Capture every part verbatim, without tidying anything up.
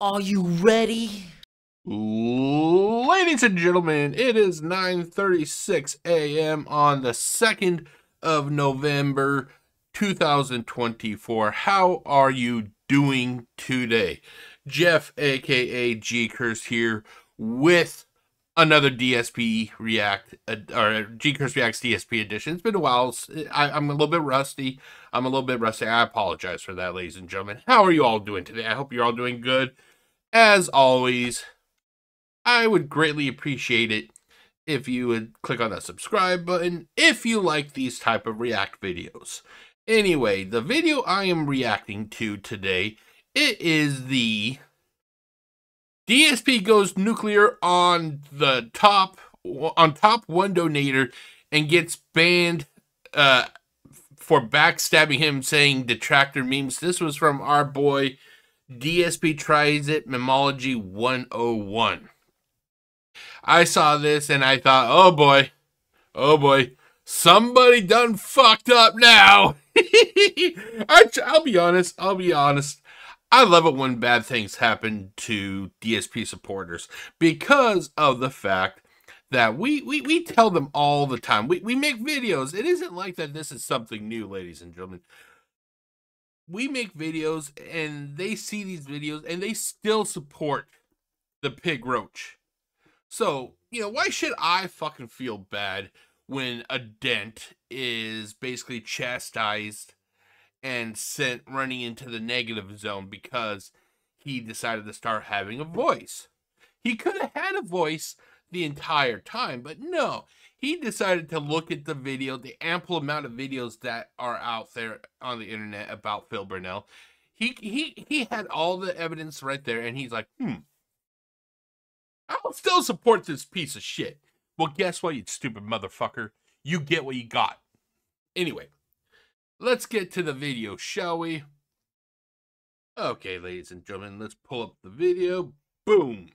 Are you ready? Ladies and gentlemen, it is nine thirty-six a m on the second of November two thousand twenty-four. How are you doing today? Jeff, aka G. Curse, here with another D S P React, or G. Curse Reacts D S P edition. It's been a while. I, I'm a little bit rusty. I'm a little bit rusty. I apologize for that, ladies and gentlemen. How are you all doing today? I hope you're all doing good. As always, I would greatly appreciate it if you would click on that subscribe button if you like these type of React videos. Anyway, the video I am reacting to today, it is the D S P goes nuclear on the top on top one donator and gets banned uh, for backstabbing him, saying detractor memes. This was from our boy D S P Tries It, Memeology one oh one. I saw this and I thought, oh boy, oh boy, somebody done fucked up now. I'll be honest, I'll be honest. I love it when bad things happen to D S P supporters because of the fact that we, we, we tell them all the time. We, we make videos. It isn't like that this is something new, ladies and gentlemen. We make videos and they see these videos and they still support the pig roach. So, you know, why should I fucking feel bad when a dent is basically chastised and sent running into the negative zone because he decided to start having a voice? He could have had a voice the entire time, but no, he decided to look at the video, the ample amount of videos that are out there on the internet about Phil Burnell. He he he had all the evidence right there, and he's like, hmm, I'll still support this piece of shit. Well, guess what, you stupid motherfucker? You get what you got. Anyway, let's get to the video, shall we? Okay, ladies and gentlemen, let's pull up the video. Boom.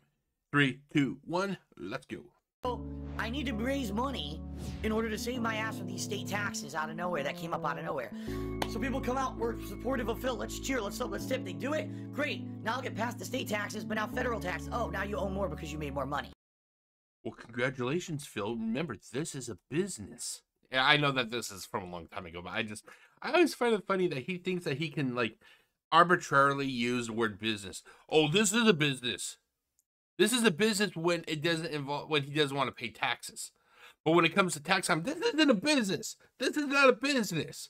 Three, two, one, let's go. Oh, I need to raise money in order to save my ass from these state taxes out of nowhere that came up out of nowhere. So people come out, we're supportive of Phil, let's cheer, let's help, let's tip, they do it, great. Now I'll get past the state taxes, but now federal tax. Oh, now you owe more because you made more money. Well, congratulations, Phil. Remember, this is a business. Yeah, I know that this is from a long time ago, but I just, I always find it funny that he thinks that he can, like, arbitrarily use the word business. Oh, this is a business. This is a business when it doesn't involve, when he doesn't want to pay taxes. But when it comes to tax time, this isn't a business. This is not a business.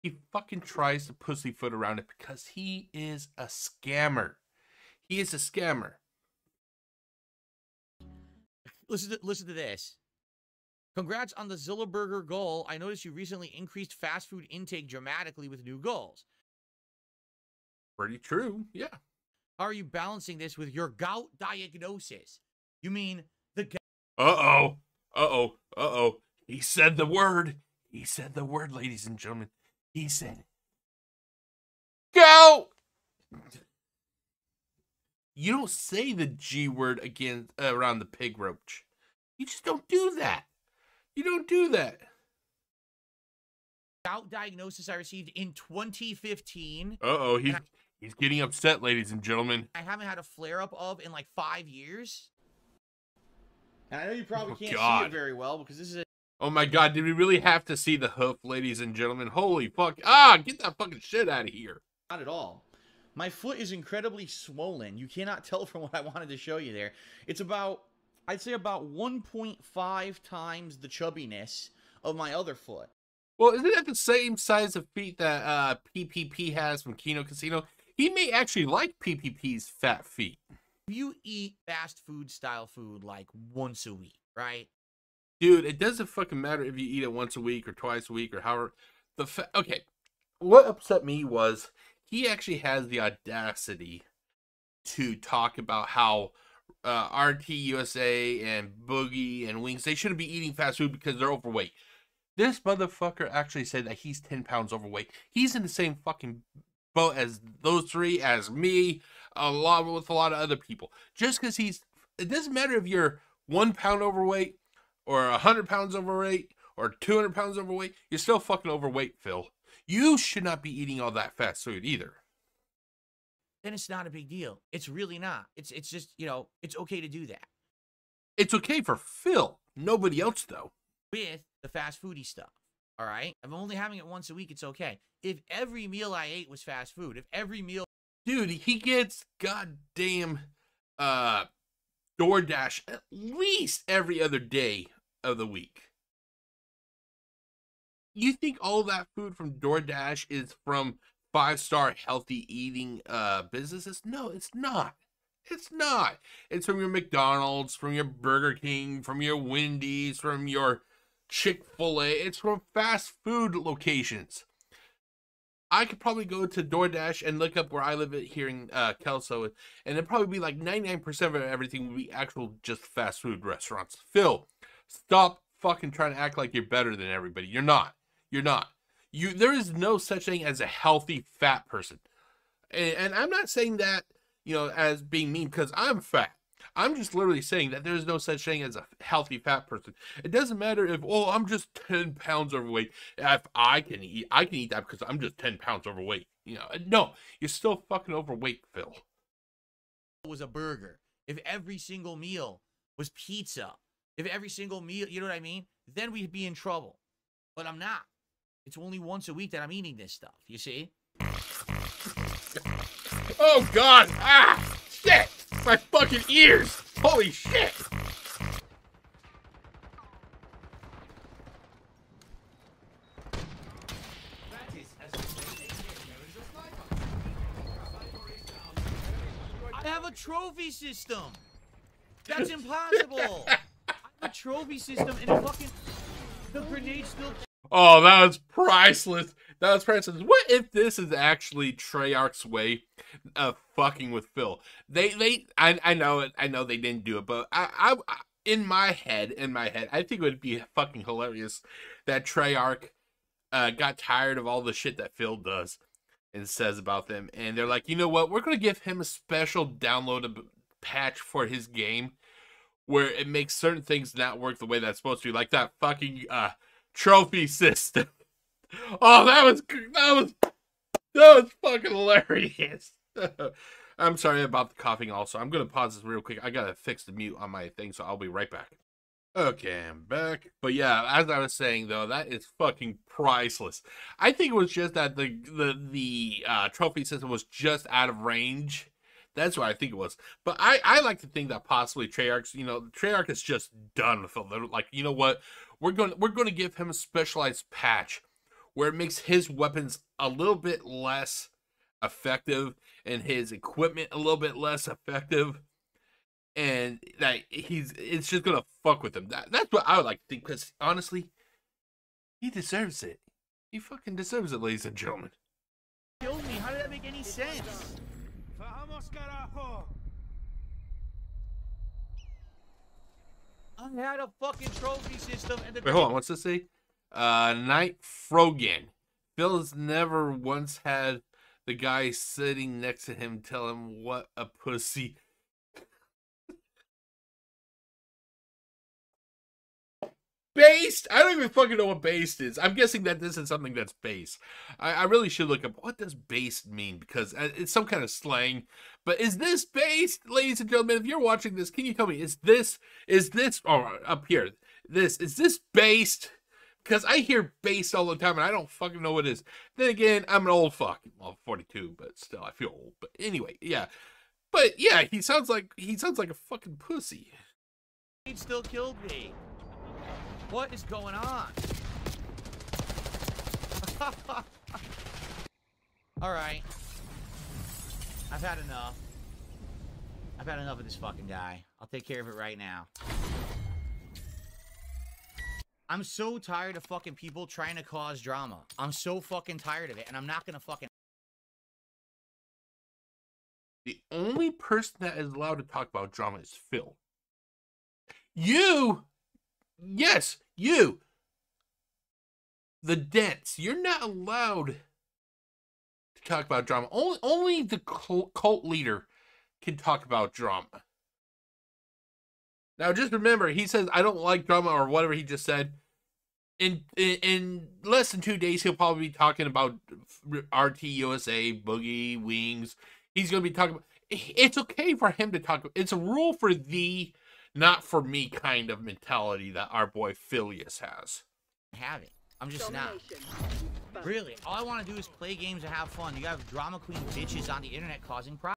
He fucking tries to pussyfoot around it because he is a scammer. He is a scammer. Listen to, listen to this. Congrats on the Zillberger goal. I noticed you recently increased fast food intake dramatically with new goals. Pretty true, yeah. How are you balancing this with your gout diagnosis? You mean the gout? Uh-oh, uh-oh, uh-oh. He said the word. He said the word, ladies and gentlemen. He said, gout! You don't say the G word again uh, around the pig roach. You just don't do that. You don't do that. Gout diagnosis I received in twenty fifteen. Uh-oh, he's, I, he's getting upset, ladies and gentlemen. I haven't had a flare-up of in like five years. And I know you probably oh, can't God. see it very well because this is a... Oh my God, did we really have to see the hoof, ladies and gentlemen? Holy fuck. Ah, get that fucking shit out of here. Not at all. My foot is incredibly swollen. You cannot tell from what I wanted to show you there. It's about... I'd say about one point five times the chubbiness of my other foot. Well, isn't that the same size of feet that uh, P P P has from Kino Casino? He may actually like P P P's fat feet. You eat fast food style food like once a week, right? Dude, it doesn't fucking matter if you eat it once a week or twice a week or however. The fa okay, what upset me was he actually has the audacity to talk about how Uh, R T U S A and Boogie and Wings, they shouldn't be eating fast food because they're overweight. This motherfucker actually said that he's ten pounds overweight. He's in the same fucking boat as those three, as me, along with a lot of other people. Just because he's, it doesn't matter if you're one pound overweight or one hundred pounds overweight or two hundred pounds overweight, you're still fucking overweight, Phil. You should not be eating all that fast food either. then it's not a big deal. It's really not. It's it's just, you know, it's okay to do that. It's okay for Phil. Nobody else, though. With the fast foodie stuff, all right? I'm only having it once a week. It's okay. If every meal I ate was fast food, if every meal... Dude, he gets goddamn uh, DoorDash at least every other day of the week. You think all that food from DoorDash is from five-star healthy eating uh, businesses? No, it's not. It's not. It's from your McDonald's, from your Burger King, from your Wendy's, from your Chick-fil-A. It's from fast food locations. I could probably go to DoorDash and look up where I live here in uh, Kelso, and it'd probably be like ninety-nine percent of everything would be actual just fast food restaurants. Phil, stop fucking trying to act like you're better than everybody. You're not. You're not. You. There is no such thing as a healthy fat person. And, and I'm not saying that, you know, as being mean because I'm fat. I'm just literally saying that there's no such thing as a healthy fat person. It doesn't matter if, oh, I'm just ten pounds overweight. If I can eat, I can eat that because I'm just ten pounds overweight. You know, no, you're still fucking overweight, Phil. It was a burger. If every single meal was pizza, if every single meal, you know what I mean? Then we'd be in trouble. But I'm not. It's only once a week that I'm eating this stuff, you see? Oh, God. Ah, shit. My fucking ears! Holy shit! I have a trophy system! That's impossible! I have a trophy system and fucking... The grenade still... Oh, that was priceless. That was priceless. What if this is actually Treyarch's way of fucking with Phil? They, they, I, I know it. I know they didn't do it, but I, I, in my head, in my head, I think it would be fucking hilarious that Treyarch uh, got tired of all the shit that Phil does and says about them, and they're like, you know what? We're gonna give him a special downloadable patch for his game where it makes certain things not work the way that's supposed to, like that fucking uh. trophy system. Oh, that was that was that was fucking hilarious. I'm sorry about the coughing. Also, I'm gonna pause this real quick. I gotta fix the mute on my thing, so I'll be right back. Okay, I'm back. But yeah, as I was saying though, that is fucking priceless. I think it was just that the the the uh, trophy system was just out of range. That's what I think it was. But I, I like to think that possibly Treyarch's, you know, Treyarch is just done with it. Like, you know what? We're going we're going to give him a specialized patch where it makes his weapons a little bit less effective and his equipment a little bit less effective. And that he's it's just going to fuck with him. That, that's what I would like to think because, honestly, he deserves it. He fucking deserves it, ladies and gentlemen. Killed me. How did that make any sense? I had a fucking trophy system and the- Wait, hold on, what's this say? Uh, Knight Frogan. Phil's never once had the guy sitting next to him tell him what a pussy. Based? I don't even fucking know what based is. I'm guessing that this is something that's based. I, I really should look up, what does based mean? Because it's some kind of slang. But is this based? Ladies and gentlemen, if you're watching this, can you tell me, is this, is this, or up here, this, is this based? Because I hear based all the time and I don't fucking know what it is. Then again, I'm an old fuck. Well, forty-two, but still, I feel old. But anyway, yeah. But yeah, he sounds like, he sounds like a fucking pussy. He still killed me. What is going on? Alright. I've had enough. I've had enough of this fucking guy. I'll take care of it right now. I'm so tired of fucking people trying to cause drama. I'm so fucking tired of it, and I'm not gonna fucking... The only person that is allowed to talk about drama is Phil. You... Yes, you. The dense. You're not allowed to talk about drama. Only, only the cult leader can talk about drama. Now, just remember, he says, I don't like drama or whatever he just said. In, in, in less than two days, he'll probably be talking about R T U S A, Boogie, Wings. He's going to be talking about, it's okay for him to talk about, it's a rule for thee, not for me kind of mentality that our boy Phileas has. I have it. I'm just not. Really, all I want to do is play games and have fun. You have drama queen bitches on the internet causing problems.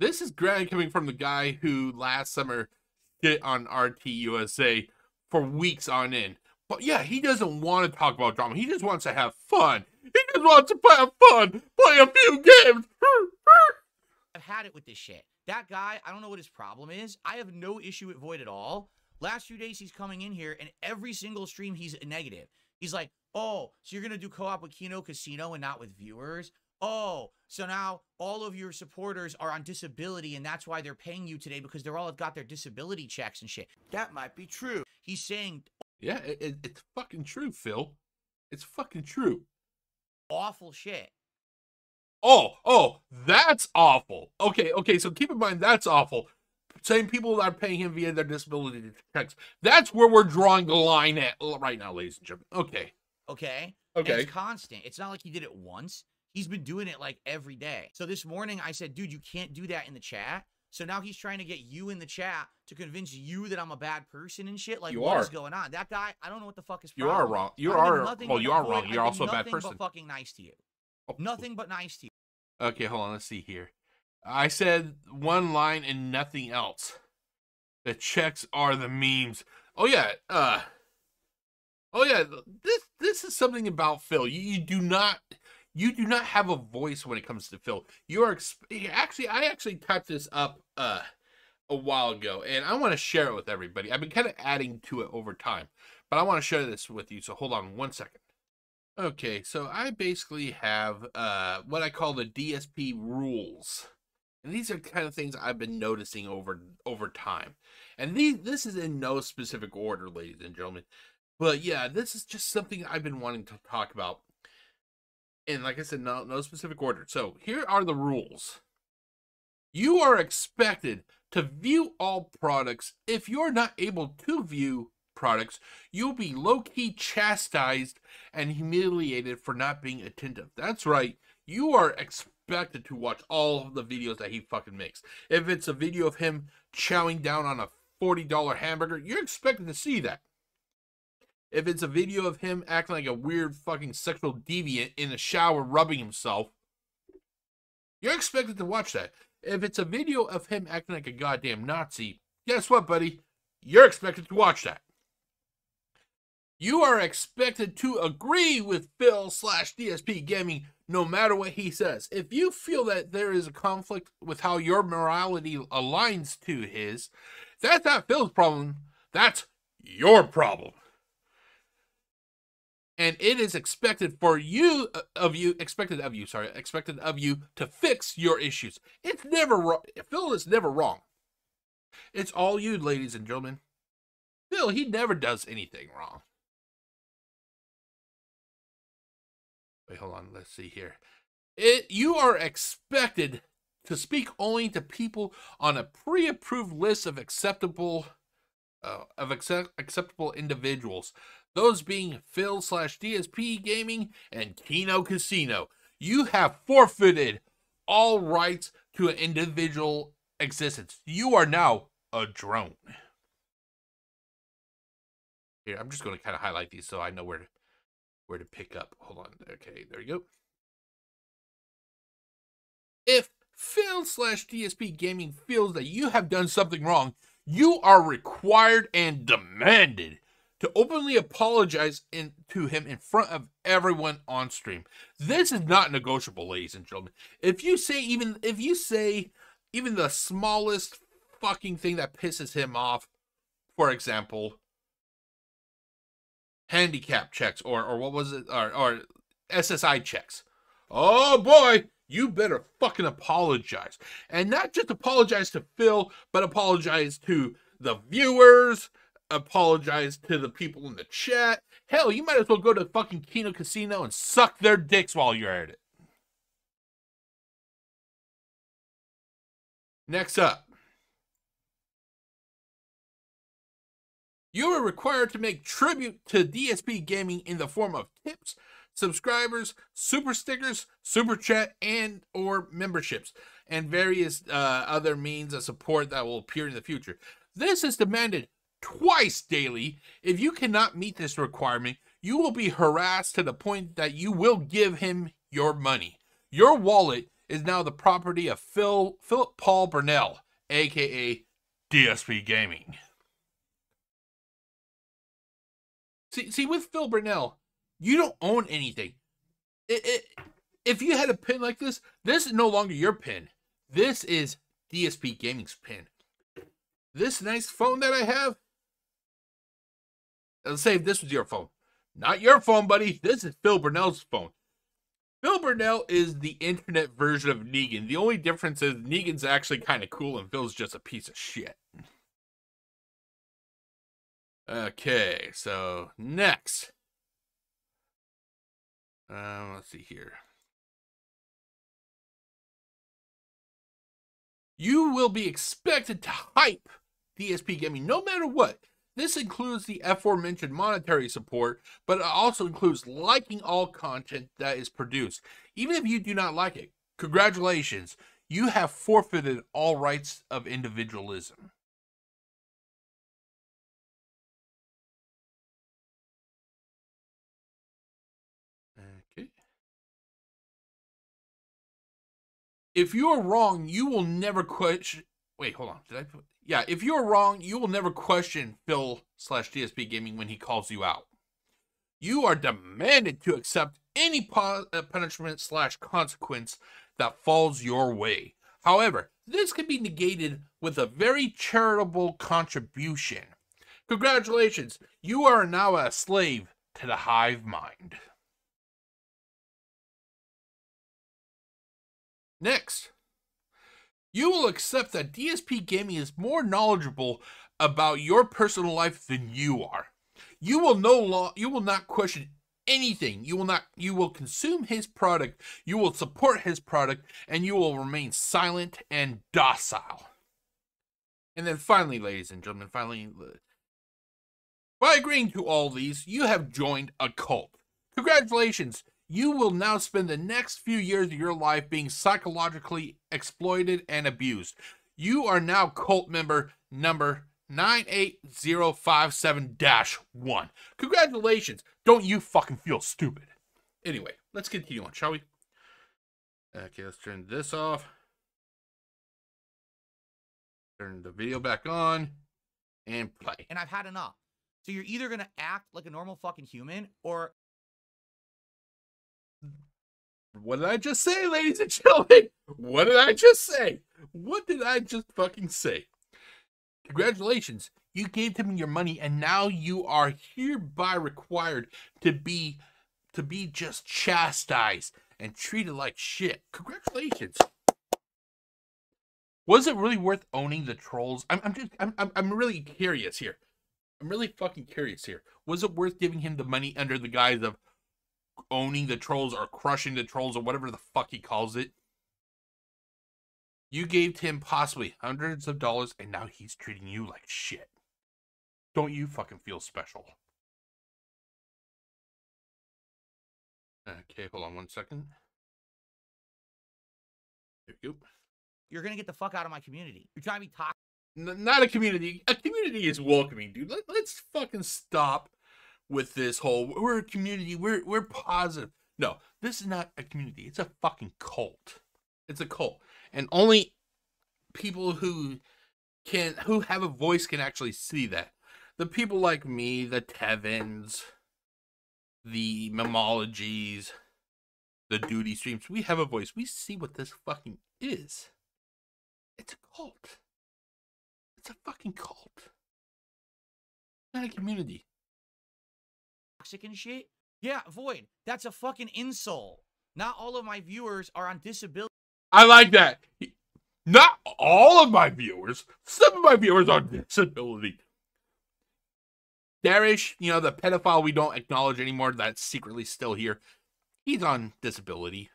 This is great coming from the guy who last summer shit on R T U S A for weeks on end. But yeah, he doesn't want to talk about drama. He just wants to have fun. He just wants to play fun, play a few games. I've had it with this shit. That guy, I don't know what his problem is. I have no issue with Void at all. Last few days, he's coming in here, and every single stream, he's negative. He's like, oh, so you're going to do co-op with Kino Casino and not with viewers? Oh, so now all of your supporters are on disability, and that's why they're paying you today, because they're all got their disability checks and shit. That might be true. He's saying... Yeah, it, it, it's fucking true, Phil. It's fucking true. Awful shit. Oh, oh, that's awful. Okay, okay, so keep in mind, that's awful. Same people that are paying him via their disability checks. That's where we're drawing the line at right now, ladies and gentlemen. Okay. Okay. Okay. And it's constant. It's not like he did it once. He's been doing it like every day. So this morning I said, dude, you can't do that in the chat. So now he's trying to get you in the chat to convince you that I'm a bad person and shit. Like, what is going on? That guy, I don't know what the fuck is. You are wrong. You are well. You are wrong. You're also a bad person. Nothing but fucking nice to you. Oh. Nothing but nice to you. Okay, hold on. Let's see here. I said one line and nothing else. The checks are the memes. Oh yeah. Uh. Oh yeah. This this is something about Phil. You, you do not you do not have a voice when it comes to Phil. You are actually I actually typed this up uh a while ago, and I want to share it with everybody. I've been kind of adding to it over time, but I want to share this with you. So hold on one second. Okay, so I basically have uh what I call the D S P rules. And these are kind of things I've been noticing over over time. And these, this is in no specific order, ladies and gentlemen. But yeah, this is just something I've been wanting to talk about. And like I said, no, no specific order. So here are the rules. You are expected to view all products. If you're not able to view products, you'll be low-key chastised and humiliated for not being attentive. That's right. You are expected. Expected to watch all of the videos that he fucking makes. If it's a video of him chowing down on a forty dollar hamburger, you're expected to see that. If it's a video of him acting like a weird fucking sexual deviant in the shower rubbing himself, you're expected to watch that. If it's a video of him acting like a goddamn Nazi, guess what, buddy? You're expected to watch that. You are expected to agree with Phil slash D S P Gaming no matter what he says. If you feel that there is a conflict with how your morality aligns to his, that's not Phil's problem. That's your problem. And it is expected for you, of you, expected of you, sorry, expected of you to fix your issues. It's never wrong. Phil is never wrong. It's all you, ladies and gentlemen. Phil, he never does anything wrong. Wait, hold on. Let's see here. It, you are expected to speak only to people on a pre-approved list of acceptable uh, of accept, acceptable individuals. Those being Phil slash D S P Gaming and Kino Casino. You have forfeited all rights to an individual existence. You are now a drone. Here, I'm just going to kind of highlight these so I know where to. Where to pick up. Hold on. Okay, there you go. If Phil slash D S P Gaming feels that you have done something wrong, you are required and demanded to openly apologize in, to him in front of everyone on stream. This is not negotiable, ladies and gentlemen. If you say even if you say even the smallest fucking thing that pisses him off, for example, handicap checks or or what was it or, or S S I checks, oh boy, you better fucking apologize. And not just apologize to Phil, but apologize to the viewers, apologize to the people in the chat. Hell, you might as well go to fucking Kino Casino and suck their dicks while you're at it. Next up, you are required to make tribute to D S P Gaming in the form of tips, subscribers, super stickers, super chat, and or memberships. and various uh, other means of support that will appear in the future. This is demanded twice daily. If you cannot meet this requirement, you will be harassed to the point that you will give him your money. Your wallet is now the property of Phil Philip Paul Burnell, aka D S P Gaming. See, see, with Phil Burnell, you don't own anything. It, it, if you had a pin like this, this is no longer your pin. This is D S P Gaming's pin. This nice phone that I have, let's say if this was your phone. Not your phone, buddy. This is Phil Burnell's phone. Phil Burnell is the internet version of Negan. The only difference is Negan's actually kind of cool and Phil's just a piece of shit. Okay, so next. Um, let's see here. You will be expected to hype D S P Gaming no matter what. This includes the aforementioned monetary support, but it also includes liking all content that is produced. Even if you do not like it, congratulations, you have forfeited all rights of individualism. If you are wrong, you will never question. Wait, hold on. Did I? Put... Yeah, if you are wrong, you will never question Phil slash D S P Gaming when he calls you out. You are demanded to accept any punishment slash consequence that falls your way. However, this can be negated with a very charitable contribution. Congratulations, you are now a slave to the hive mind. Next, you will accept that D S P Gaming is more knowledgeable about your personal life than you are. You will no lo- you will not question anything. You will not. You will consume his product. You will support his product, and you will remain silent and docile. And then finally, ladies and gentlemen, finally, by agreeing to all these, you have joined a cult. Congratulations. You will now spend the next few years of your life being psychologically exploited and abused. You are now cult member number nine eight zero five seven dash one. Congratulations. Don't you fucking feel stupid. Anyway, let's continue on, shall we? Okay, let's turn this off. Turn the video back on and play. And I've had enough. So you're either going to act like a normal fucking human or... What did I just say, ladies and gentlemen? What did I just say? What did I just fucking say? Congratulations. You gave him your money and now you are hereby required to be to be just chastised and treated like shit. Congratulations. Was it really worth owning the trolls? I'm, I'm just I'm, I'm I'm really curious here. I'm really fucking curious here. Was it worth giving him the money under the guise of owning the trolls or crushing the trolls or whatever the fuck he calls it? You gave him possibly hundreds of dollars and now he's treating you like shit. Don't you fucking feel special? Okay, hold on one second. There we go. You're gonna get the fuck out of my community. You're trying to be toxic. Not a community. A community is welcoming, dude. Let, let's fucking stop with this whole we're a community, we're we're positive. No, this is not a community. It's a fucking cult. It's a cult, and only people who can who have a voice can actually see that. The people like me, the Tevins, the Memeologies, the Dudy streams, we have a voice. We see what this fucking is. It's a cult. It's a fucking cult. Not a community. And shit, yeah, Void. That's a fucking insult. Not all of my viewers are on disability. I like that. Not all of my viewers. Some of my viewers are on disability. Derish, you know, the pedophile we don't acknowledge anymore, that's secretly still here. He's on disability.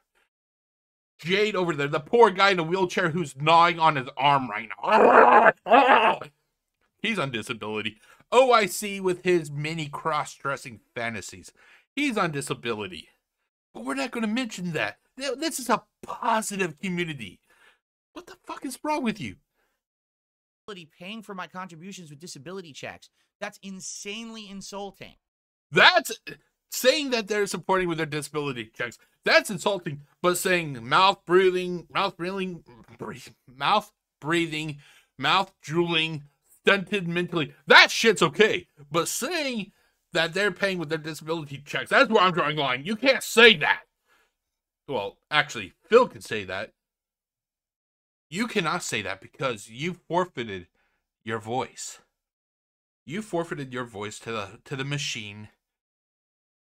Jade over there, the poor guy in a wheelchair who's gnawing on his arm right now. He's on disability. O I C with his many cross-dressing fantasies. He's on disability. But we're not going to mention that. This is a positive community. What the fuck is wrong with you? Paying for my contributions with disability checks. That's insanely insulting. That's saying that they're supporting with their disability checks. That's insulting. But saying mouth breathing, mouth breathing, mouth breathing, mouth drooling, stunted mentally, that shit's okay. But saying that they're paying with their disability checks, that's where I'm drawing the line. You can't say that. Well, actually, Phil can say that. You cannot say that because you forfeited your voice. You forfeited your voice to the to the machine,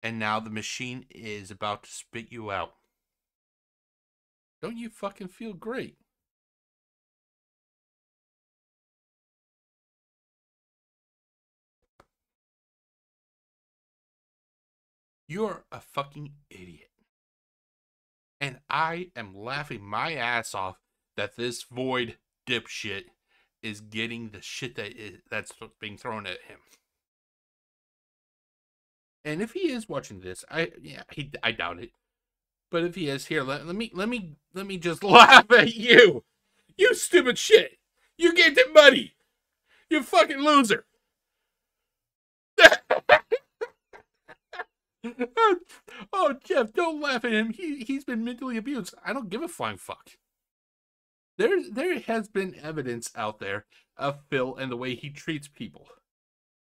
and now the machine is about to spit you out. Don't you fucking feel great? You're a fucking idiot. And I am laughing my ass off that this Void dipshit is getting the shit that is, that's being thrown at him. And if he is watching this, I yeah, he, I doubt it. But if he is, here, let, let me let me let me just laugh at you, you stupid shit. You get that money, you fucking loser. Oh, Jeff, don't laugh at him. He he's been mentally abused. I don't give a flying fuck. There, there has been evidence out there of Phil and the way he treats people.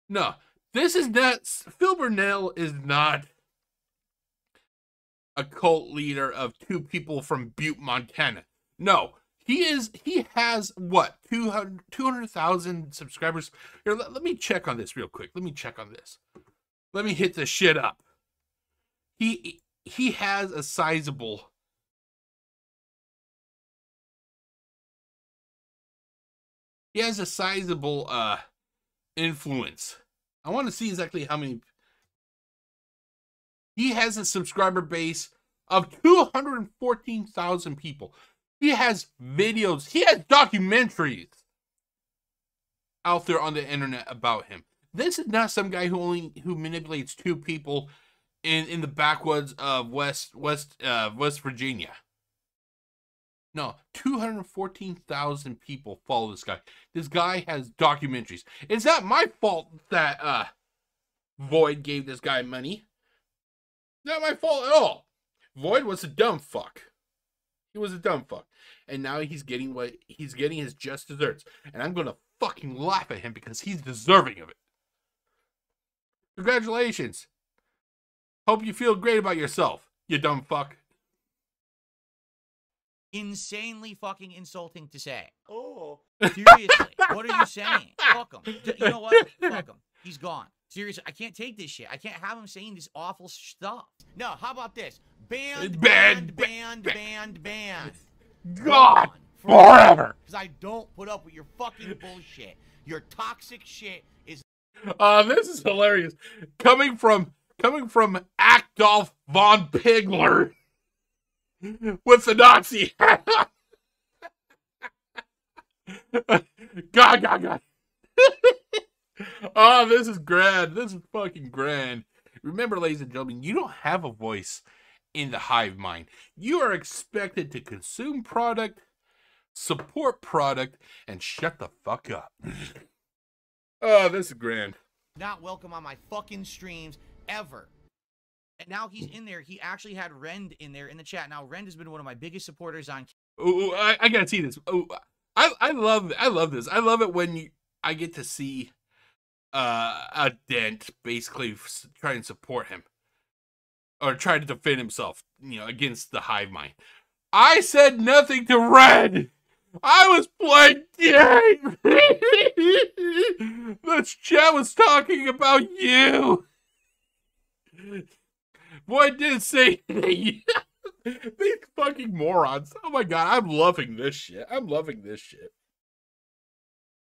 No, this is not... Phil Burnell is not a cult leader of two people from Butte, Montana. No, he is... He has, what, two hundred thousand subscribers? Here, let, let me check on this real quick. Let me check on this. Let me hit this shit up. He, he has a sizable... He has a sizable uh, influence. I want to see exactly how many. He has a subscriber base of two hundred fourteen thousand people. He has videos. He has documentaries out there on the internet about him. This is not some guy who only who manipulates two people in in the backwoods of West West uh, West Virginia. No, two hundred fourteen thousand people follow this guy. This guy has documentaries. It's not my fault that uh, Void gave this guy money. Not my fault at all. Void was a dumb fuck. He was a dumb fuck. And now he's getting what he's getting his just desserts. And I'm going to fucking laugh at him because he's deserving of it. Congratulations. Hope you feel great about yourself, you dumb fuck. Insanely fucking insulting to say. Oh, seriously, what are you saying? Fuck him. You know what? Fuck him. He's gone. Seriously, I can't take this shit. I can't have him saying this awful stuff. No, how about this? Banned, banned, banned, banned, banned. God, forever. Because I don't put up with your fucking bullshit. Your toxic shit is. Uh, this is hilarious. Coming from coming from Adolf von Pigler. With the Nazi. God, God, God. Oh, this is grand. This is fucking grand. Remember, ladies and gentlemen, you don't have a voice in the hive mind. You are expected to consume product, support product, and shut the fuck up. Oh, this is grand. Not welcome on my fucking streams ever. And now he's in there. He actually had Ren in there in the chat. Now Ren has been one of my biggest supporters on. Oh, I, I gotta see this. Oh, I I love I love this. I love it when you, I get to see uh, a dent basically try and support him or try to defend himself, you know, against the hive mind. I said nothing to Ren. I was playing game. The chat was talking about you. Boy, didn't say anything. These fucking morons. Oh my god, I'm loving this shit. I'm loving this shit.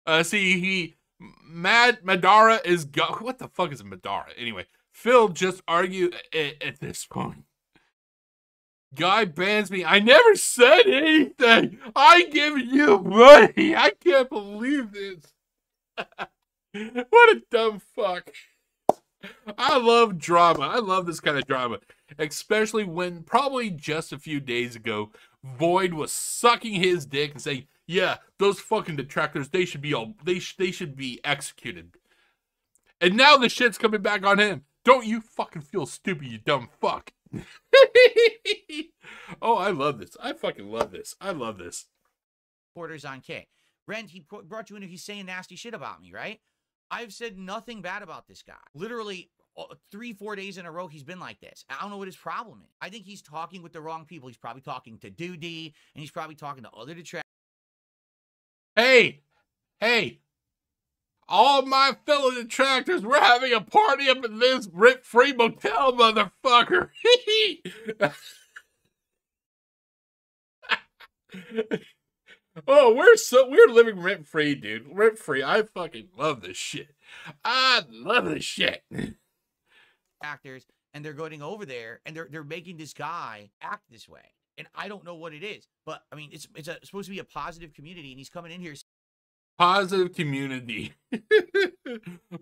Uh, see, he... Mad Madara is... Go what the fuck is Madara? Anyway, Phil just argued at, at this point. Guy bans me. I never said anything. I give you money. I can't believe this. What a dumb fuck. I love drama. I love this kind of drama, especially when probably just a few days ago, Void was sucking his dick and saying, "Yeah, those fucking detractors, they should be all they sh they should be executed." And now the shit's coming back on him. Don't you fucking feel stupid, you dumb fuck? Oh, I love this. I fucking love this. I love this. Borders on K. Ren, he brought you in if he's saying nasty shit about me, right? I've said nothing bad about this guy. Literally three, four days in a row, he's been like this. I don't know what his problem is. I think he's talking with the wrong people. He's probably talking to Dudy, and he's probably talking to other detractors. Hey, hey, all my fellow detractors, we're having a party up in this rent-free motel, motherfucker. Oh, we're so we're living rent free, dude. Rent free. I fucking love this shit. I love this shit. Actors, and they're going over there, and they're they're making this guy act this way, and I don't know what it is, but I mean, it's it's, a, it's supposed to be a positive community, and he's coming in here. Positive community.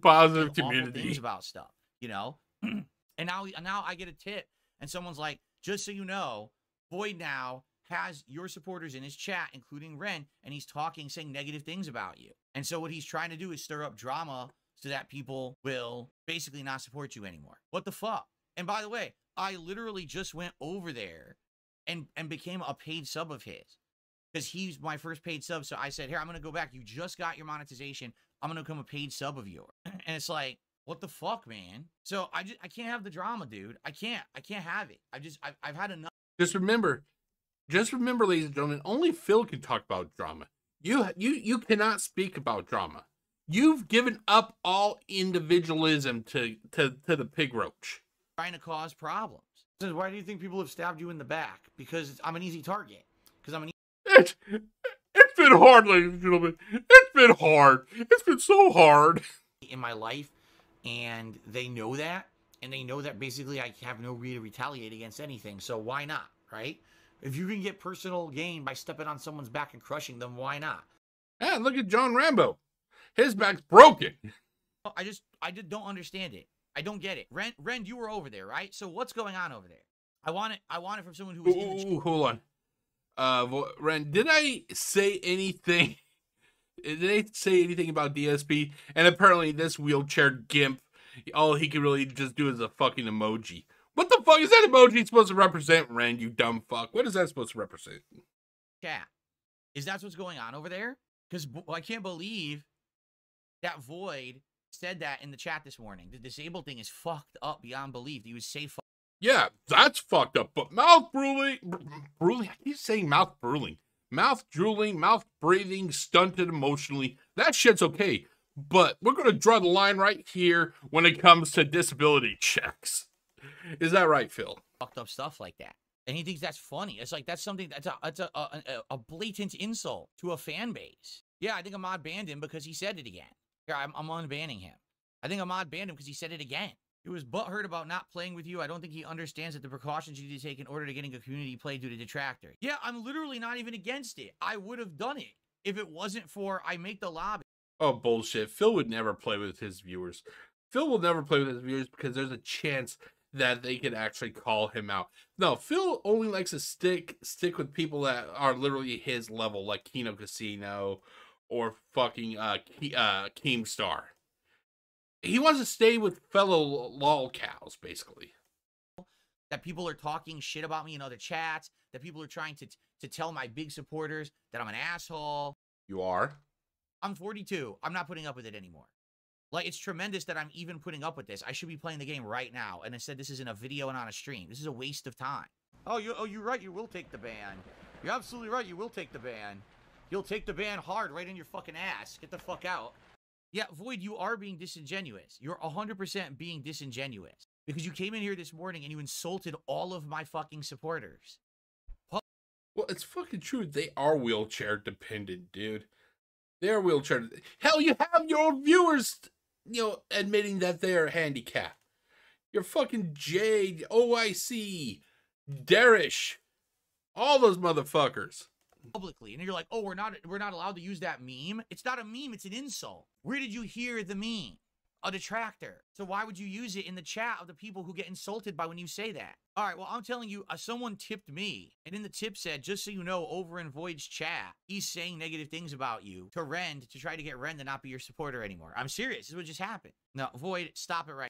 Positive community. Things about stuff, you know. And now now I get a tip, and someone's like, "Just so you know, Void now has your supporters in his chat, including Ren, and he's talking, saying negative things about you." And so what he's trying to do is stir up drama so that people will basically not support you anymore. What the fuck? And by the way, I literally just went over there and, and became a paid sub of his, because he's my first paid sub. So I said, "Here, I'm going to go back. You just got your monetization. I'm going to become a paid sub of yours." And it's like, what the fuck, man? So I just, I can't have the drama, dude. I can't, I can't have it. I just, I've, I've had enough. Just remember, Just remember, ladies and gentlemen, only Phil can talk about drama. You, you, you cannot speak about drama. You've given up all individualism to, to, to the pig roach. Trying to cause problems. Why do you think people have stabbed you in the back? Because I'm an easy target. Because I'm an easy target. It's been hard, ladies and gentlemen. It's been hard. It's been so hard. In my life, and they know that. And they know that basically I have no reason to retaliate against anything. So why not, right? If you can get personal gain by stepping on someone's back and crushing them, why not? Yeah, look at John Rambo. His back's broken. I just, I just don't understand it. I don't get it. Ren, Ren, you were over there, right? So what's going on over there? I want it. I want it from someone who was ooh, in the ooh, hold on. Uh, Ren, did I say anything? Did they say anything about D S P? And apparently, this wheelchair gimp, all he can really just do is a fucking emoji. What the fuck is that emoji supposed to represent, Ren, you dumb fuck? What is that supposed to represent? Yeah. Is that what's going on over there? Because I can't believe that Void said that in the chat this morning. The disabled thing is fucked up beyond belief. He would say fuck. Yeah, that's fucked up. But mouth drooling, drooling, I keep saying mouth drooling. Mouth drooling, mouth breathing, stunted emotionally. That shit's okay. But we're going to draw the line right here when it comes to disability checks. Is that right, Phil? Fucked up stuff like that, and he thinks that's funny. It's like that's something that's a that's a, a, a blatant insult to a fan base. Yeah, I think Ahmad banned him because he said it again. Yeah, I'm, I'm unbanning him. I think Ahmad banned him because he said it again. He was butthurt about not playing with you. I don't think he understands that the precautions you need to take in order to getting a community play due to detractor. Yeah, I'm literally not even against it. I would have done it if it wasn't for I make the lobby. Oh bullshit! Phil would never play with his viewers. Phil will never play with his viewers because there's a chance that they could actually call him out. No, Phil only likes to stick stick with people that are literally his level, like Kino Casino or fucking uh, Ke uh Keemstar. He wants to stay with fellow lol cows, basically. That people are talking shit about me in other chats. That people are trying to to tell my big supporters that I'm an asshole. You are. I'm forty-two. I'm not putting up with it anymore. Like, it's tremendous that I'm even putting up with this. I should be playing the game right now. And instead, this isn't a video and on a stream. This is a waste of time. Oh, you, oh, you're right. You will take the ban. You're absolutely right. You will take the ban. You'll take the ban hard right in your fucking ass. Get the fuck out. Yeah, Void, you are being disingenuous. You're one hundred percent being disingenuous. Because you came in here this morning and you insulted all of my fucking supporters. Well, it's fucking true. They are wheelchair dependent, dude. They're wheelchair. Hell, you have your own viewers, you know, admitting that they're handicapped. Your fucking Jade, O I C, Derish, all those motherfuckers. Publicly, and you're like, oh, we're not, we're not allowed to use that meme. It's not a meme. It's an insult. Where did you hear the meme? a detractor. So why would you use it in the chat of the people who get insulted by when you say that? All right, well, I'm telling you, uh, someone tipped me. And in the tip said, just so you know, over in Void's chat, he's saying negative things about you to Ren, to try to get Ren to not be your supporter anymore. I'm serious. This is what just happened. No, Void, stop it right now.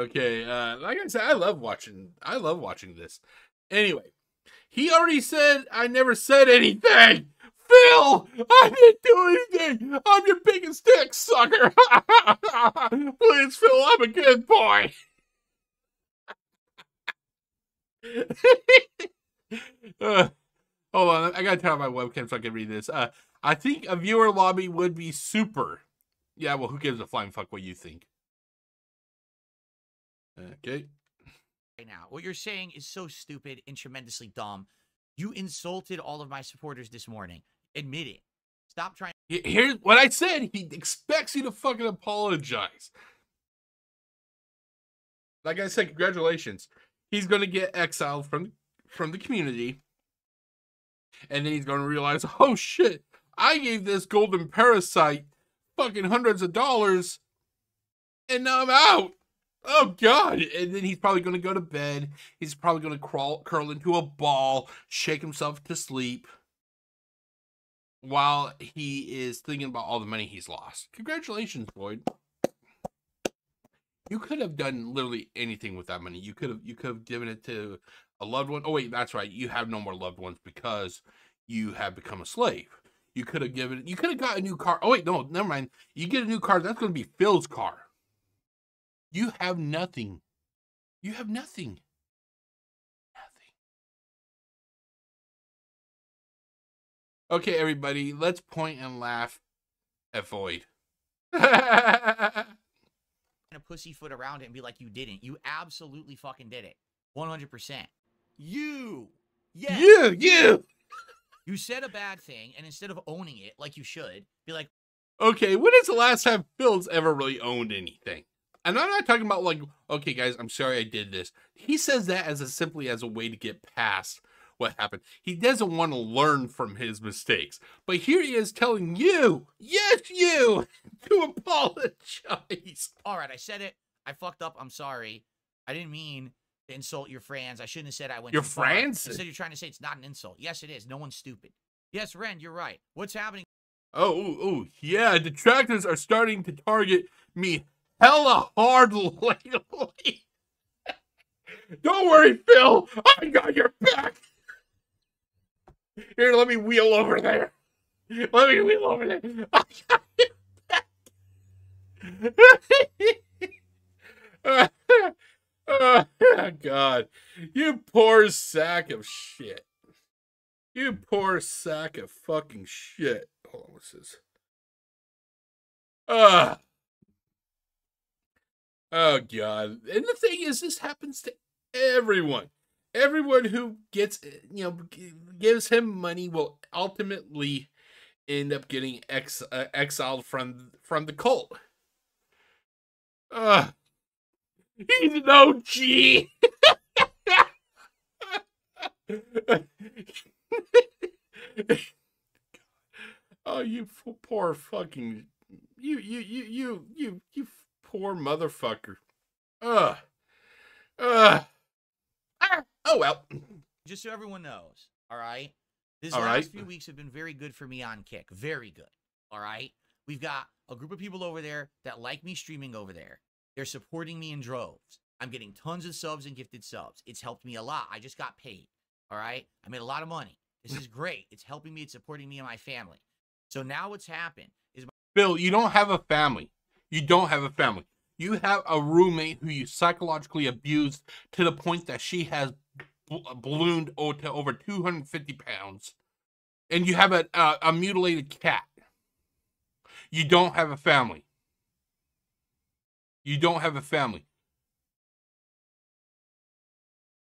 Okay, uh, like I said, I love watching. I love watching this. Anyway, he already said I never said anything. Phil, I didn't do anything. I'm your biggest dick sucker. Please, Phil, I'm a good boy. uh, hold on, I gotta turn on my webcam so I can read this. Uh, I think a viewer lobby would be super. Yeah, well, who gives a flying fuck what you think? Okay. Right now, what you're saying is so stupid and tremendously dumb. You insulted all of my supporters this morning. Admit it. Stop trying. Here's what I said. He expects you to fucking apologize. Like I said, congratulations. He's going to get exiled from, from the community. And then he's going to realize, oh shit, I gave this golden parasite fucking hundreds of dollars. And now I'm out. Oh God. And then he's probably going to go to bed. He's probably going to crawl, curl into a ball, shake himself to sleep. While he is thinking about all the money he's lost. Congratulations, Void. You could have done literally anything with that money. You could have you could have given it to a loved one. Oh wait, that's right. You have no more loved ones because you have become a slave. You could have given it. You could have got a new car. Oh wait, no, never mind. You get a new car. That's going to be Phil's car. You have nothing. You have nothing. Nothing. Okay, everybody, let's point and laugh at Void. A pussyfoot around it and be like, you didn't. You absolutely fucking did it. one hundred percent. You. Yeah. You. You. You said a bad thing, and instead of owning it like you should, be like, okay, when is the last time Phil's ever really owned anything? And I'm not talking about like, okay, guys, I'm sorry I did this. He says that as a, simply as a way to get past what happened. He doesn't want to learn from his mistakes. But here he is telling you, yes, you, to apologize. All right, I said it. I fucked up. I'm sorry. I didn't mean to insult your friends. I shouldn't have said I went your too far. Your friends? Instead, you're trying to say it's not an insult. Yes, it is. No one's stupid. Yes, Ren, you're right. What's happening? Oh, ooh, ooh, yeah. Detractors are starting to target me hella hard lately. Don't worry, Phil. I got your back. Here, let me wheel over there. Let me wheel over there. I got your back. Oh, God. You poor sack of shit. You poor sack of fucking shit. Hold on, what's this? Uh, oh, God. And the thing is, this happens to everyone. Everyone who gets, you know, gives him money will ultimately end up getting ex uh, exiled from from the cult. Uh, he's an O G. Oh, you poor fucking you you you you you you poor motherfucker. Uh, uh. Oh, well. Just so everyone knows, all right? These all last right. few weeks have been very good for me on Kick. Very good, all right? We've got a group of people over there that like me streaming over there. They're supporting me in droves. I'm getting tons of subs and gifted subs. It's helped me a lot. I just got paid, all right? I made a lot of money. This is great. It's helping me. It's supporting me and my family. So now what's happened is... My Phil, you don't have a family. You don't have a family. You have a roommate who you psychologically abused to the point that she has ballooned to over two hundred fifty pounds. And you have a, a, a mutilated cat. You don't have a family. You don't have a family.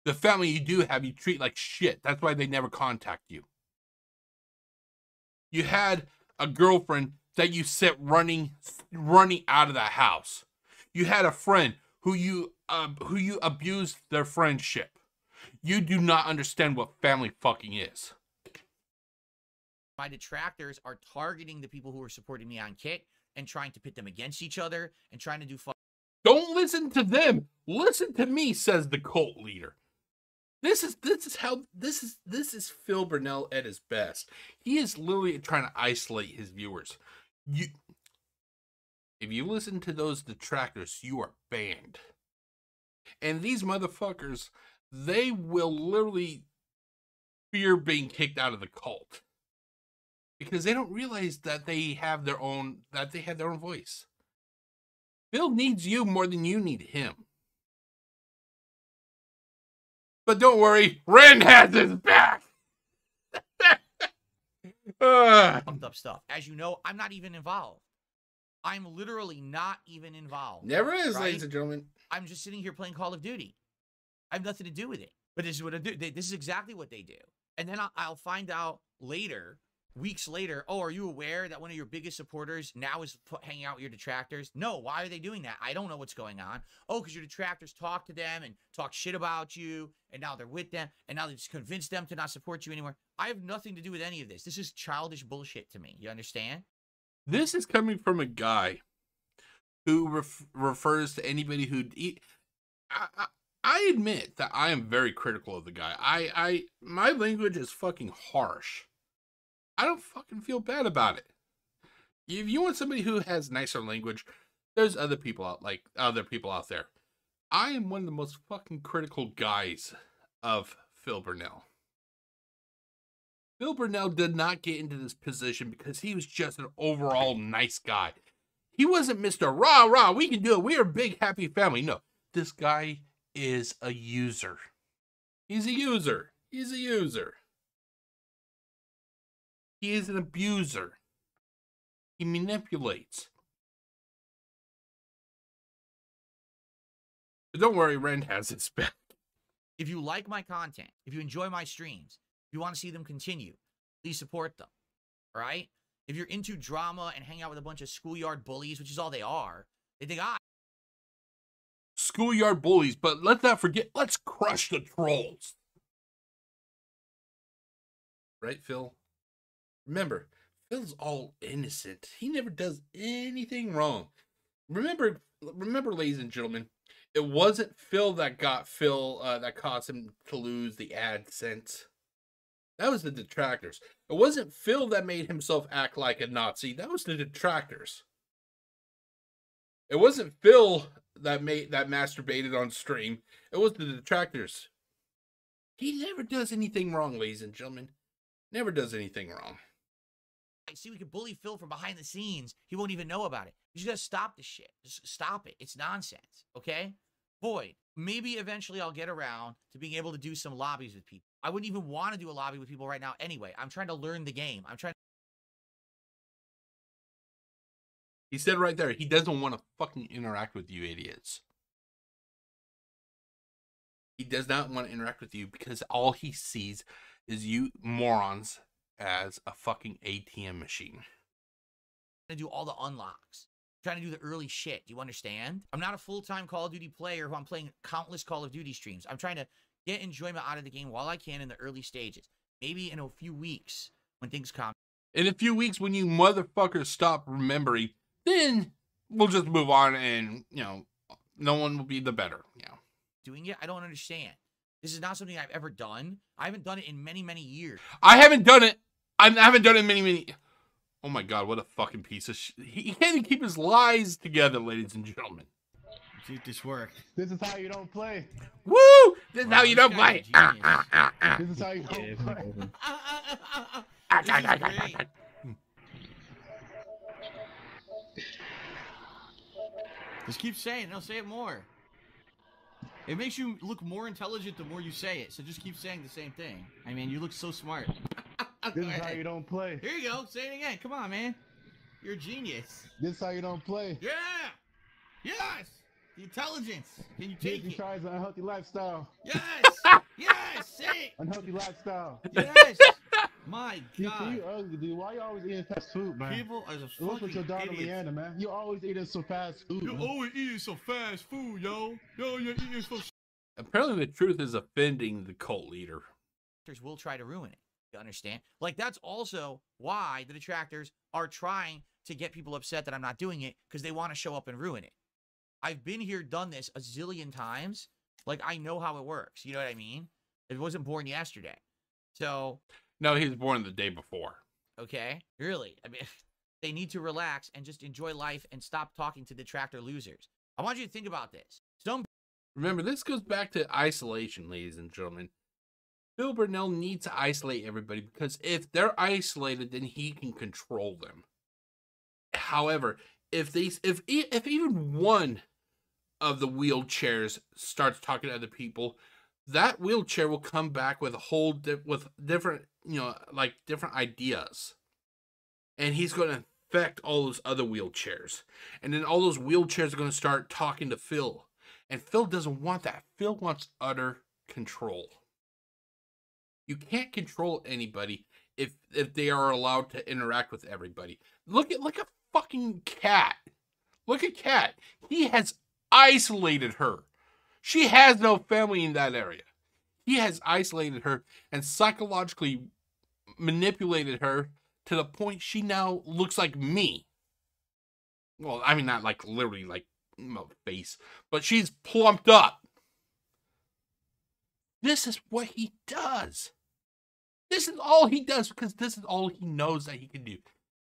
The family you do have, you treat like shit. That's why they never contact you. You had a girlfriend that you sent running, running out of the house. You had a friend who you uh, who you abused their friendship. You do not understand what family fucking is. My detractors are targeting the people who are supporting me on Kick and trying to pit them against each other and trying to do fuck. Don't listen to them. Listen to me, says the cult leader. This is this is how this is this is Phil Burnell at his best. He is literally trying to isolate his viewers. You, if you listen to those detractors, you are banned. And these motherfuckers, they will literally fear being kicked out of the cult because they don't realize that they have their own that they have their own voice. Phil needs you more than you need him. But don't worry, Ren has his back. uh, Pumped up stuff. As you know, I'm not even involved. I'm literally not even involved. Never is, right? Ladies and gentlemen. I'm just sitting here playing Call of Duty. I have nothing to do with it. But this is what I do. They, this is exactly what they do. And then I'll, I'll find out later, weeks later. Oh, are you aware that one of your biggest supporters now is hanging out with your detractors? No. Why are they doing that? I don't know what's going on. Oh, because your detractors talk to them and talk shit about you, and now they're with them, and now they just convince them to not support you anymore. I have nothing to do with any of this. This is childish bullshit to me. You understand? This is coming from a guy who ref refers to anybody who eat. I, I, I admit that I am very critical of the guy. I, I, my language is fucking harsh. I don't fucking feel bad about it. If you want somebody who has nicer language, there's other people out like other people out there. I am one of the most fucking critical guys of Phil Burnell. Phil Burnell did not get into this position because he was just an overall nice guy. He wasn't Mister Rah Rah, we can do it. We are a big happy family. No, this guy is a user. He's a user. He's a user. He is an abuser. He manipulates. But don't worry, Ren has his back. If you like my content, if you enjoy my streams, if you want to see them continue, please support them, all right? If you're into drama and hang out with a bunch of schoolyard bullies, which is all they are, they think, ah. Schoolyard bullies, but let's not forget, let's crush the trolls. Right, Phil? Remember, Phil's all innocent. He never does anything wrong. Remember, remember, ladies and gentlemen, it wasn't Phil that got Phil, uh, that caused him to lose the AdSense. That was the detractors. It wasn't Phil that made himself act like a Nazi. That was the detractors. It wasn't Phil that made that masturbated on stream. It was the detractors. He never does anything wrong, ladies and gentlemen. Never does anything wrong. I see we can bully Phil from behind the scenes. He won't even know about it. You just gotta stop this shit. Just stop it. It's nonsense. Okay? Void. Maybe eventually I'll get around to being able to do some lobbies with people. I wouldn't even want to do a lobby with people right now anyway. I'm trying to learn the game. I'm trying to... He said right there, he doesn't want to fucking interact with you idiots. He does not want to interact with you because all he sees is you morons as a fucking A T M machine. I'm trying to do all the unlocks. I'm trying to do the early shit. Do you understand? I'm not a full-time Call of Duty player who I'm playing countless Call of Duty streams. I'm trying to get enjoyment out of the game while I can in the early stages. Maybe in a few weeks when things come. In a few weeks when you motherfuckers stop remembering, then we'll just move on and, you know, no one will be the better. You know. Doing it? I don't understand. This is not something I've ever done. I haven't done it in many, many years. I haven't done it. I haven't done it in many, many... Oh my God, what a fucking piece of shit. He can't even keep his lies together, ladies and gentlemen. Did this work? This is how you don't play. Woo! This is how you don't play. This is how you don't play. Just keep saying. They'll say it more. It makes you look more intelligent the more you say it. So just keep saying the same thing. I mean, you look so smart. This is how you don't play. Here you go. Say it again. Come on, man. You're a genius. This is how you don't play. Yeah. Yes. The intelligence. Can you take it? Tries an unhealthy lifestyle. Yes. Yes. Say it. Unhealthy lifestyle. Yes. My God. You, you, dude, why you always eating fast food, man? People are just fucking with your daughter, Leanna, man. You always eating so fast food. You always eating so fast food, yo. Yo, you're eating so. Apparently, the truth is offending the cult leader. We'll try to ruin it. You understand? Like, that's also why the detractors are trying to get people upset that I'm not doing it, because they want to show up and ruin it. I've been here, done this a zillion times. Like, I know how it works. You know what I mean? It wasn't born yesterday. So. No, he was born the day before. Okay. Really? I mean, they need to relax and just enjoy life and stop talking to detractor losers. I want you to think about this. Some. Remember, this goes back to isolation, ladies and gentlemen. Phil Burnell needs to isolate everybody because if they're isolated, then he can control them. However, if they, if if even one of the wheelchairs starts talking to other people, that wheelchair will come back with a whole di with different, you know, like different ideas, and he's going to affect all those other wheelchairs, and then all those wheelchairs are going to start talking to Phil, and Phil doesn't want that. Phil wants utter control. You can't control anybody if if they are allowed to interact with everybody. Look at look at fucking Cat. Look at Cat. He has isolated her. She has no family in that area. He has isolated her and psychologically manipulated her to the point she now looks like me. Well, I mean, not like literally like my face, but she's plumped up. This is what he does. This is all he does because this is all he knows that he can do.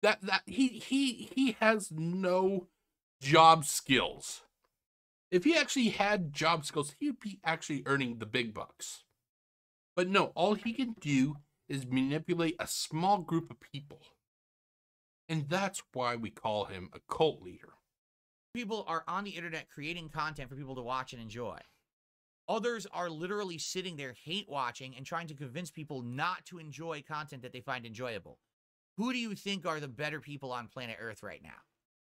That that he he he has no job skills. If he actually had job skills, he'd be actually earning the big bucks. But no, all he can do is manipulate a small group of people. And that's why we call him a cult leader. People are on the internet creating content for people to watch and enjoy. Others are literally sitting there hate watching and trying to convince people not to enjoy content that they find enjoyable. Who do you think are the better people on planet Earth right now?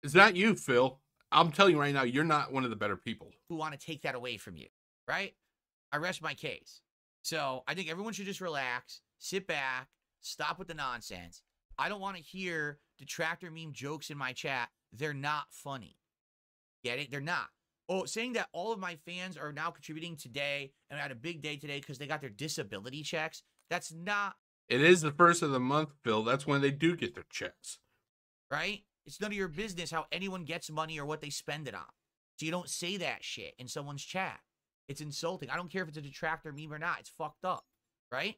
It's not you, Phil. I'm telling you right now, you're not one of the better people. Who want to take that away from you, right? I rest my case. So I think everyone should just relax, sit back, stop with the nonsense. I don't want to hear detractor meme jokes in my chat. They're not funny. Get it? They're not. Oh, saying that all of my fans are now contributing today and I had a big day today because they got their disability checks. That's not. It is the first of the month, Phil. That's when they do get their checks. Right? It's none of your business how anyone gets money or what they spend it on. So you don't say that shit in someone's chat. It's insulting. I don't care if it's a detractor meme or not. It's fucked up. Right?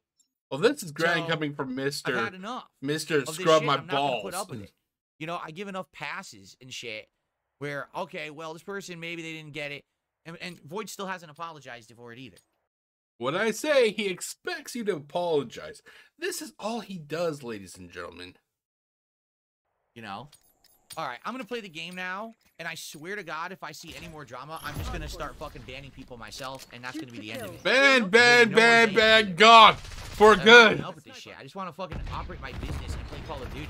Well, this is grand so, coming from Mister I've had enough Mister Scrub My I'm Balls. Not put up with it. You know, I give enough passes and shit where, okay, well, this person, maybe they didn't get it. And, and Void still hasn't apologized for it either. When I say he expects you to apologize, this is all he does, ladies and gentlemen. You know? All right, I'm going to play the game now, and I swear to God, if I see any more drama, I'm just going to start fucking banning people myself, and that's going to be the end of it. Ban, ban, no ban, ban, God, for good. Help with this shit. I just want to fucking operate my business and play Call of Duty.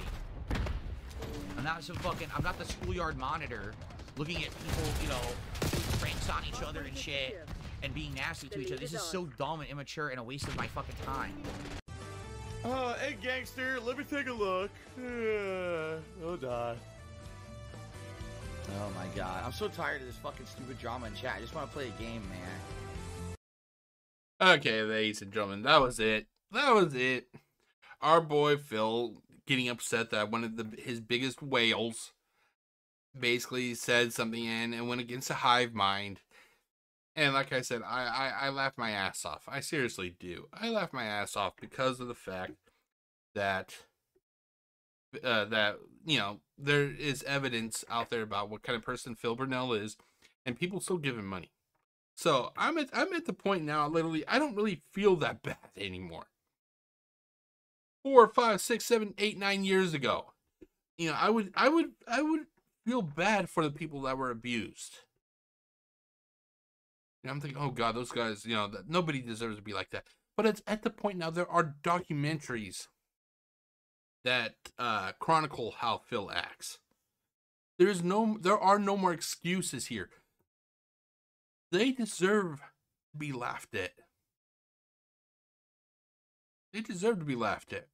I'm not some fucking, I'm not the schoolyard monitor looking at people, you know, pranks on each other and shit. And being nasty to each other. This is so dumb and immature and a waste of my fucking time. Uh, hey gangster, let me take a look. Uh, oh die. Oh my god, I'm so tired of this fucking stupid drama in chat. I just want to play a game, man. Okay, ladies and gentlemen, that was it. That was it. Our boy Phil getting upset that one of the, his biggest whales basically said something in and went against the hive mind. And like I said, I, I, I laugh my ass off. I seriously do. I laugh my ass off because of the fact that, uh, that you know, there is evidence out there about what kind of person Phil Burnell is, and people still give him money. So I'm at, I'm at the point now, literally, I don't really feel that bad anymore. Four, five, six, seven, eight, nine years ago, you know, I would, I would, I would feel bad for the people that were abused. And I'm thinking, oh God, those guys, you know, that nobody deserves to be like that. But it's at the point now, there are documentaries that uh, chronicle how Phil acts. There is no, there are no more excuses here. They deserve to be laughed at. They deserve to be laughed at.